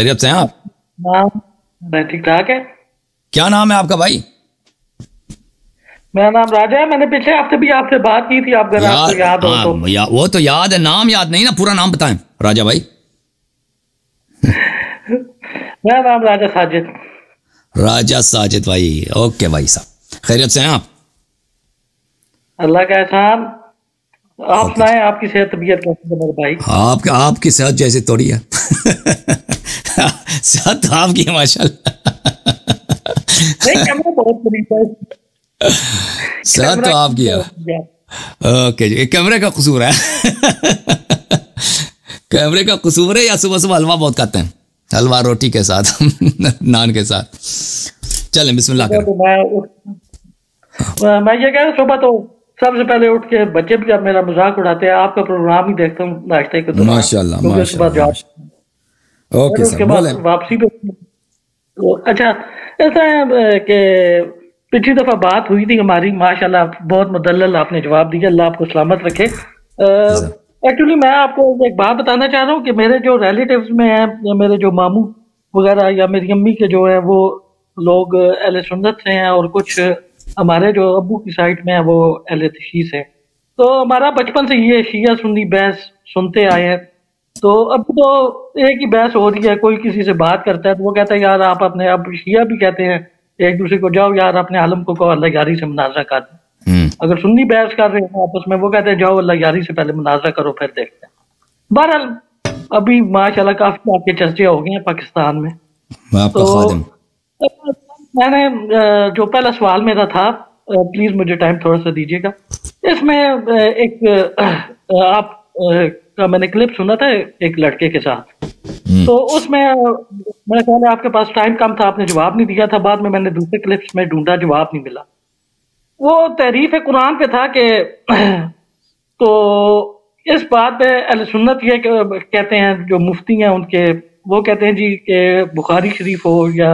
खैरियत से हैं आप? मैं ठीक ठाक है। क्या नाम है आपका भाई? मेरा नाम राजा है। मैंने पिछले हफ्ते भी आपसे बात की थी, आप आपको याद हो तो। वो तो याद है, नाम याद नहीं ना, पूरा नाम बताएं राजा भाई। मेरा नाम राजा साजिद। राजा साजिद भाई, ओके भाई साहब, खैरियत से हैं आप? अल्लाह का एहसान। आप सुनाएं, आपकी सेहत तबीयत कैसी है मेरे भाई? आपकी सेहत जैसी तोड़ी है सेहत तो आपकी है माशाल्लाह, बहुत तरीका है, सेहत तो आपकी है। ओके जी, कैमरे का कसूर है कैमरे का कसूर है या सुबह सुबह हलवा बहुत खाते हैं, हलवा रोटी के साथ नान के साथ। चलें बिस्मिल्लाह करें। तो मैं ये कह रहा हूँ, सुबह तो सबसे पहले उठ के बच्चे भी अब मेरा मजाक उड़ाते हैं, आपका प्रोग्राम ही देखता हूँ नाश्ते के दौरान। माशाल्लाह माशाल्लाह, ओके सर, बोलें। वापसी पे अच्छा, ऐसा है कि पिछली दफा बात हुई थी हमारी, माशाल्लाह बहुत मुदल्लल आपने जवाब दिया, अल्लाह आपको सलामत रखे। एक्चुअली मैं आपको एक बात बताना चाह रहा हूँ कि मेरे जो रिलेटिव्स में हैं, या मेरे जो मामू वगैरह या मेरी अम्मी के जो है वो लोग अहले सुन्नत से हैं, और कुछ हमारे जो अबू की साइड में है वो अहले तशीस हैं। तो हमारा बचपन से ये शिया सुन्नी बहस सुनते आए हैं, तो अब तो एक ही बहस हो रही है। कोई किसी से बात करता है तो वो कहता है यार आप अपने, अब शिया भी कहते हैं एक दूसरे को, जाओ यार अपने आलम को कहो अल्लाह यारी से मुनाजरा कर। अगर सुन्नी बहस कर रहे हैं आपस में, वो कहते हैं जाओ अल्लाह यारी से पहले मुनाजरा करो फिर देखते हैं। बहरहाल अभी माशाल्लाह काफी आपके चर्चे हो गए हैं पाकिस्तान में। तो मैंने जो पहला सवाल मेरा था, प्लीज मुझे टाइम थोड़ा सा दीजिएगा, इसमें एक आप का मैंने क्लिप सुना था एक लड़के के साथ, तो उसमें मैंने कहा आपके पास टाइम कम था, आपने जवाब नहीं दिया था। बाद में मैंने दूसरे क्लिप्स में ढूंढा, जवाब नहीं मिला। वो तहरीफ कुरान पे था कि तो इस बात पे अहले सुन्नत ये कहते हैं, जो मुफ्ती हैं उनके, वो कहते हैं जी कि बुखारी शरीफ हो या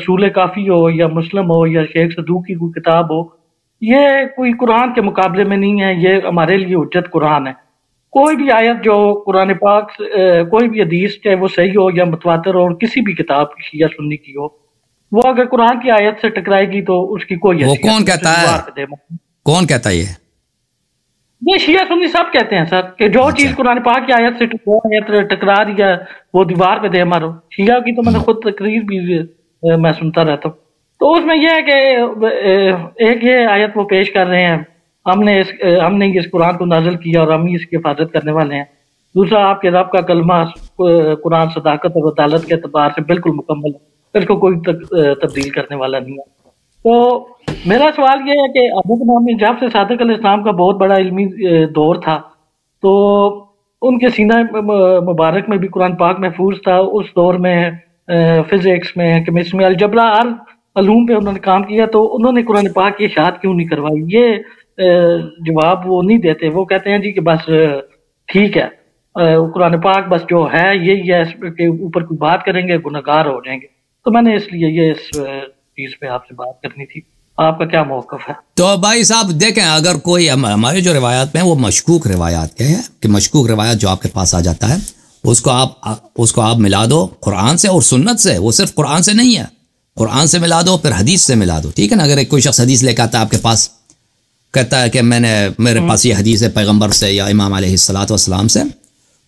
असूल काफ़ी हो या मुस्लिम हो या शेख सदूक की कोई किताब हो, ये कोई कुरान के मुकाबले में नहीं है, ये हमारे लिए हज्जत कुरान है। कोई भी आयत जो कुरान पाक, कोई भी हदीस चाहे वो सही हो या मुतवातर हो, और किसी भी किताब की शिया सुन्नी की हो, वो अगर कुरान की आयत से टकराएगी तो उसकी कोई वो कौन कहता है? कौन कहता है ये शिया सुन्नी सब कहते हैं सर, कि जो चीज कुरान पाक की आयत से टकरा रही है वो दीवार पे दे मारो। शिया की तो मैंने खुद तकरीर भी मैं सुनता रहता हूँ, तो उसमें यह है कि एक ये आयत वो पेश कर रहे हैं, हमने इस कुरान को नाजिल किया और हम ही इसकी हिफाजत करने वाले हैं। दूसरा आपके रब का कलमा कुरान सदाकत और अदालत के अतबार से बिल्कुल मुकम्मल है, इसको कोई तब्दील करने वाला नहीं है। तो मेरा सवाल ये है कि इमाम जाफर सादिक अलैहिस्सलाम का बहुत बड़ा इल्मी दौर था, तो उनके सीना मुबारक में भी कुरान पाक महफूज था। उस दौर में फिजिक्स में, केमिस्ट्री में, अलजबरा अलूम पे उन्होंने काम किया, तो उन्होंने कुरान पाक की इशाअत क्यों नहीं करवाई? ये जवाब वो नहीं देते। वो कहते हैं जी कि बस ठीक है कुरान पाक बस जो है यही है, इसके ऊपर कोई बात करेंगे गुनहगार हो जाएंगे। तो मैंने इसलिए ये इस चीज पे आपसे बात करनी थी, आपका क्या मौकफ है? तो भाई साहब देखें, अगर कोई हमारे जो रिवायात में वो मशकूक रिवायात के हैं, कि मशकूक रिवायात जो आपके पास आ जाता है उसको आप मिला दो कुरान से और सुन्नत से। वो सिर्फ कुरान से नहीं है, कुरान से मिला दो, फिर हदीस से मिला दो, ठीक है ना। अगर कोई शख्स हदीस लेकर आता है आपके पास, कहता है कि मेरे पास ये हदीस है पैगंबर से या इमाम अलैहिस्सलातु वस्सलाम से,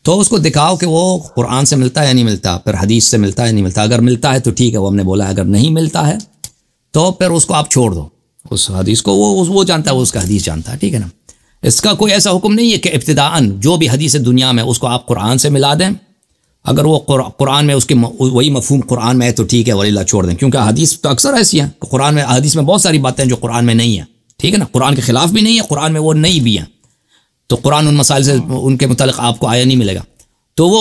तो उसको दिखाओ कि वो कुरान से मिलता है या नहीं मिलता, फिर हदीस से मिलता है या नहीं मिलता। अगर मिलता है तो ठीक है, वो हमने बोला, अगर नहीं मिलता है तो फिर उसको आप छोड़ दो उस हदीस को। वो जानता है, वो उसका हदीस जानता है, ठीक है ना। इसका कोई ऐसा हुक्म नहीं है कि इब्तिदाअन जो भी हदीस है दुनिया में उसको आप कुरान से मिला दें। अगर वो कुरान में उसके वही मफहूम कुरान में है तो ठीक है, वल्लाह छोड़ दें, क्योंकि हदीस तो अक्सर ऐसी हैं कि कुरान में, हदीस में बहुत सारी बातें जो कुरान में नहीं है, ठीक है ना। कुरान के खिलाफ भी नहीं है, कुरान में वो नहीं भी है, तो कुरान उन मसाइल से उनके मुतालिक आपको आया नहीं मिलेगा, तो वो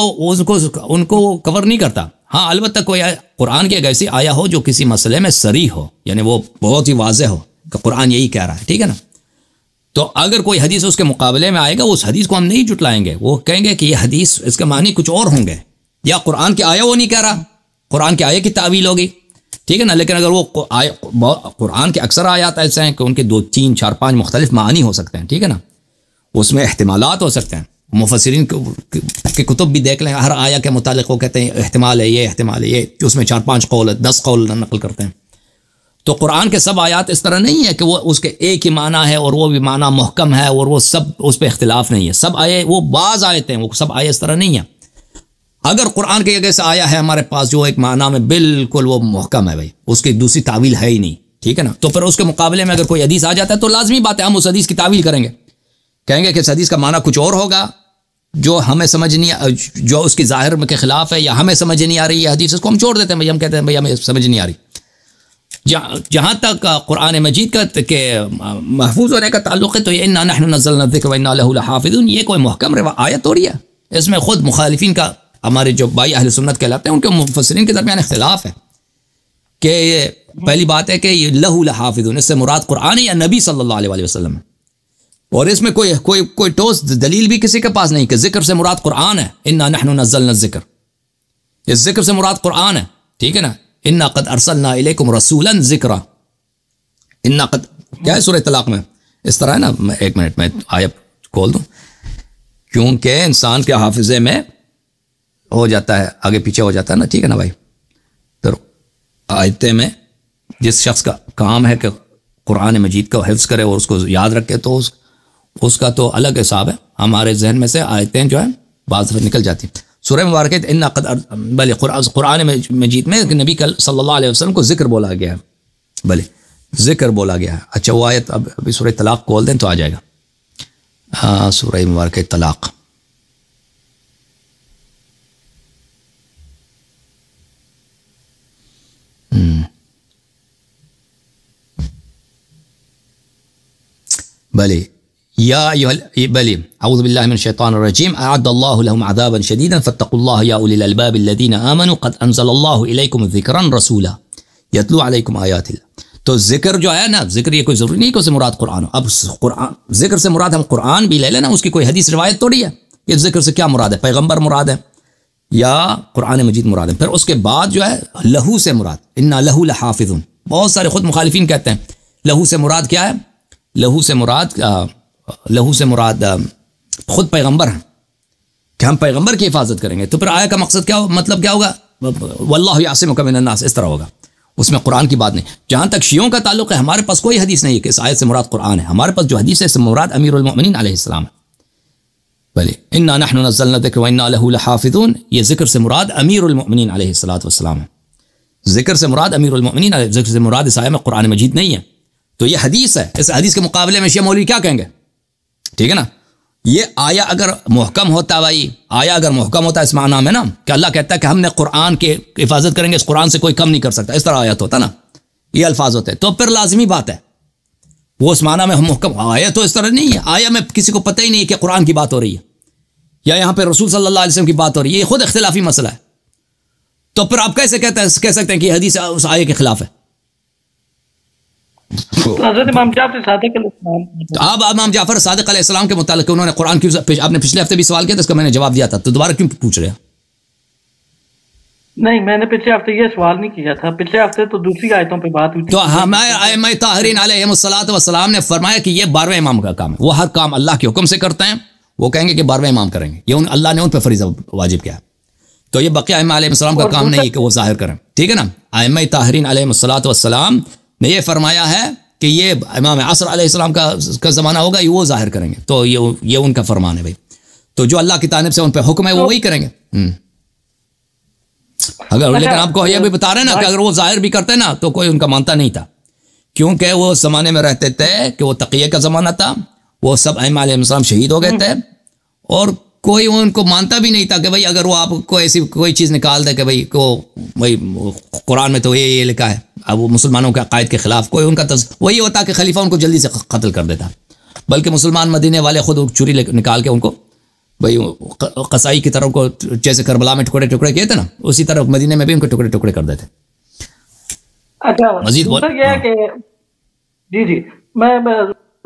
उनको कवर नहीं करता। हाँ, अलबत्ता कोई कुरान की एक ऐसी आया हो जो किसी मसले में सरी हो, यानी वो बहुत ही वाजह हो कि कुरान यही कह रहा है, ठीक है ना। तो अगर कोई हदीस उसके मुकाबले में आएगा, उस हदीस को हम नहीं जुटलाएंगे, वो कहेंगे कि ये हदीस, इसके मानी कुछ और होंगे, या कुरान की आया वो नहीं कह रहा, कुरान की आया की तावील होगी, ठीक है ना। लेकिन अगर वो कुरान के अक्सर आयात ऐसे हैं कि उनके 2, 3, 4, 5 मुख्तलिफ मानी हो सकते हैं, ठीक है ना, उसमें एहतिमालात हो सकते हैं। मुफस्सिरीन के कुतुब भी देख लें, हर आया के मुतालिक वो कहते हैं एहतिमाल है ये, एहतिमाल है ये, कि उसमें 4-5 कौल 10 कौल नकल करते हैं। तो कुरान के सब आयात इस तरह नहीं है कि वो उसके एक ही माना है और वो भी माना महकम है और वो सब उस पर इख्तिलाफ नहीं है। सब आए वो बाज़ आयतें वो सब आए इस तरह नहीं है। अगर कुरान की जगह से आया है हमारे पास जो एक माना में बिल्कुल वो महकम है भाई, उसकी दूसरी तावील है ही नहीं, ठीक है ना, तो फिर उसके मुकाबले में अगर कोई हदीस आ जाता है तो लाजमी बात है हम उस हदीस की तावील करेंगे, कहेंगे कि इस हदीस का माना कुछ और होगा जो हमें समझ नहीं, जो उसकी ज़ाहिर के ख़िलाफ़ है या हमें समझ नहीं आ रही है हदीस, उसको हम छोड़ देते हैं भाई, हम कहते हैं भाई हमें समझ नहीं आ रही। जहाँ तक कुरान मजीद के महफूज होने का ताल्लुक़ है तो ये इन्ना नहनु नज़्ज़लना ज़िक्र व इन्ना लहू लहाफ़िज़ून, ये कोई मुहकम आयत हो रही है, इसमें ख़ुद मुखालिफिन का, हमारे जो भाई अहले सुन्नत कहलाते हैं उनके मुफस्सिरीन के दरमियान इख्तिलाफ़ है कि पहली बात है कि ये लहू लहाफ़िज़ून इससे मुराद कुरान या नबी सल्लल्लाहु अलैहि वसल्लम है, और इसमें कोई कोई कोई ठोस दलील भी किसी के पास नहीं कि ज़िक्र से मुराद कुरान है। इन्ना नहनु नज़्ज़लना ज़िक्र, इस ज़िक्र से मुराद कुरान है, ठीक है ना। इन्ना कद अरसलना इलैकुम रसूलन ज़िक्रा, इन्ना कद क्या है सूरह तलाक में इस तरह है ना, मैं एक मिनट में आयत खोल दूँ क्योंकि इंसान के हाफिज़े में हो जाता है, आगे पीछे हो जाता है ना, ठीक है ना भाई। तो आयतें में जिस शख्स का काम है कि कुरान मजीद का हिफ्ज़ करे और उसको याद रखे तो उसका तो अलग हिसाब है। हमारे जहन में से आयतें जो है बाज़ निकल जाती हैं। सूरह मुबारक इन्ना कद भले कुरान मजीद में नबी कल सल्लल्लाहु अलैहि वसल्लम को ज़िक्र बोला गया है, भले ज़िक्र बोला गया है। अच्छा वो आयत अब अभी सूरह तलाक़ खोल दें तो आ जाएगा। हाँ, सूरह मुबारक तलाक़, भले या बली अऊज़ु बिल्लाहि मिनश शैतानिर रजीम अअद्दल्लाहु लहुम अज़ाबन शदीदन फत्तक़ुल्लाह या उलिल अलबाब अल्लज़ीना आमनू क़द अंज़लल्लाहु इलैकुम ज़िक्रन रसूला यतलू अलैकुम आयातिल्लाह। तो ज़िक्र जो है ना, ज़िक्र ये कोई ज़रूरी नहीं कि उससे मुराद कुरान हो। अब कुरान ज़िक्र से मुराद हम कुरान भी ले लेना, उसकी कोई हदीस रिवायत थोड़ी है। ये ज़िक्र से क्या मुराद है? पैगम्बर मुराद है या कुरान मजीद मुराद है? फिर उसके बाद जो है लहू से मुराद, इन्ना लहू लहाफ़िज़ून। बहुत सारे ख़ुद मुखालिफिन कहते हैं लहू से मुराद क्या है? लहू से मुराद ख़ुद पैगंबर हैं कि हम पैगंबर की हिफाजत करेंगे। तो फिर आया का मकसद क्या हो, मतलब क्या होगा? वल्लाहु यासिमुका मिनन्नास, इस तरह होगा, उसमें कुरान की बात नहीं। जहाँ तक शियों का ताल्लुक है हमारे पास कोई हदीस नहीं है कि इस आयत से मुराद कुरान है। हमारे पास जो हदीस है इससे मुराद अमीर उल मोमिनीन अलैहिस्सलाम है। भले इन्ना नहनु नज़्ज़लना ज़िक्र व इन्ना लहू लहाफ़िज़ून, ये ज़िक्र से मुराद अमीर उल मोमिनीन अलैहिस्सलाम है। ज़िक्र से मुराद अमीर उल मोमिनीन, ज़िक्र से मुराद इस आयत में कुरान मजीद नहीं है। तो ये हदीस है, इस हदीस के मुकाबले में शिया मौलवी क्या कहेंगे? ठीक है ना। ये आया अगर मुहकम होता, भाई आया अगर मुहकम होता इस माना में ना कि अल्लाह कहता है कि हमने कुरान के हिफाजत करेंगे, इस कुरान से कोई कम नहीं कर सकता, इस तरह आयत होता ना, ये अल्फाज होते, तो फिर लाजमी बात है वो उस माना में हम मुहकम। आया तो इस तरह नहीं है, आया में किसी को पता ही नहीं कि कुरान की बात हो रही है या यहाँ पर रसूल सल्लल्लाहु अलैहि वसल्लम की बात हो रही है। ये खुद इख्तिलाफी मसला है। तो फिर आप कैसे कह सकते हैं कि हदीस उस आया के खिलाफ है? अब इमाम जाफर सादिक अलैहिस्सलाम के मुतालिक उन्होंने कुरान की, आपने पिछले हफ्ते भी सवाल किया था, इसका मैंने जवाब दिया था, तो दोबारा क्यों पूछ रहे हैं? नहीं, मैंने पिछले हफ्ते ये सवाल नहीं किया था, पिछले हफ्ते तो दूसरी आयतों पे बात हुई। तो हमारे आइम्मा ताहरीन अलैहिमुस्सलातु वस्सलाम ने फरमाया कि ये 12वें इमाम का काम है, वो हर काम अल्लाह के हुक्म से करते हैं, वो कहेंगे कि 12वें इमाम करेंगे, ये अल्लाह ने उन पर फरीज़ा वाजिब किया। तो ये बकिया आइम्मा अलैहिमुस्सलाम का काम नहीं कि वो ज़ाहिर करें, ठीक है ना। आइम्मा ताहरीन अलैहिमुस्सलातु वस्सलाम ने यह फरमाया है कि ये इमाम आसर अलैहिस्सलाम का ज़माना होगा, ये वो ज़ाहिर करेंगे। तो ये उनका फरमान है भाई। तो जो अल्लाह की तानिब से उन पर हुक्म है वो वही करेंगे। अगर लेकिन आपको यह भी बता रहे हैं ना कि अगर वो ज़ाहिर भी करते ना तो कोई उनका मानता नहीं था, क्योंकि वो ज़माने में रहते थे कि वो तक़िये का ज़माना था, वो सब इमाम अलैहिस्सलाम शहीद हो गए थे और कोई उनको मानता भी नहीं था कि भाई अगर वो आपको ऐसी कोई चीज़ निकाल दे कि भाई को भाई कुरान में तो ये लिखा है, अब वो मुसलमानों के अकायद के ख़िलाफ़ कोई उनका वही होता कि खलीफा उनको जल्दी से कत्ल कर देता। बल्कि मुसलमान मदीने वाले ख़ुद चुरी निकाल के उनको भाई कसाई की तरह को, जैसे करबला में टुकड़े टुकड़े किए थे ना, उसी तरह मदीने में भी उनको टुकड़े टुकड़े कर देते। अच्छा मजीद बोल जी जी मैं